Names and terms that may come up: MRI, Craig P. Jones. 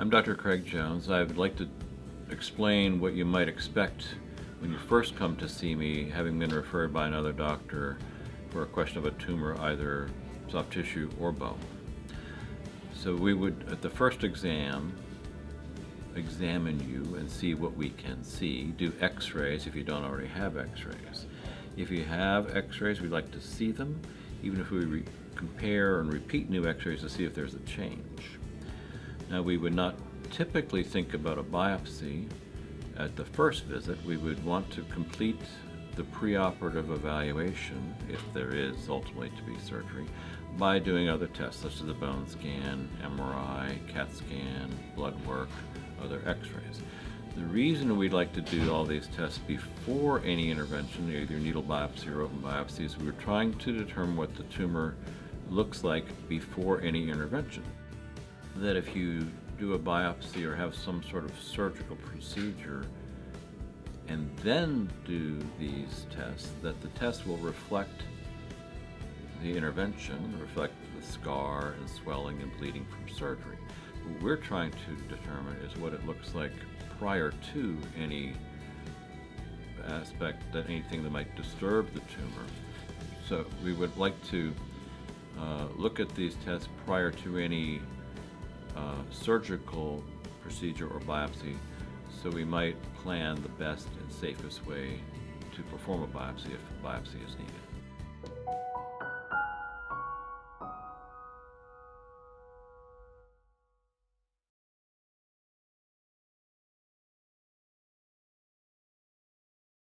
I'm Dr. Craig Jones. I would like to explain what you might expect when you first come to see me, having been referred by another doctor for a question of a tumor, either soft tissue or bone. So we would, at the first exam, examine you and see what we can see. Do x-rays if you don't already have x-rays. If you have x-rays, we'd like to see them, even if we compare and repeat new x-rays to see if there's a change. Now, we would not typically think about a biopsy at the first visit. We would want to complete the preoperative evaluation, if there is ultimately to be surgery, by doing other tests such as a bone scan, MRI, CAT scan, blood work, other x-rays. The reason we'd like to do all these tests before any intervention, either needle biopsy or open biopsy, is we're trying to determine what the tumor looks like before any intervention. That if you do a biopsy or have some sort of surgical procedure and then do these tests, that the test will reflect the intervention, reflect the scar and swelling and bleeding from surgery. What we're trying to determine is what it looks like prior to any aspect, that anything that might disturb the tumor. So we would like to look at these tests prior to any surgical procedure or biopsy, so we might plan the best and safest way to perform a biopsy if a biopsy is needed.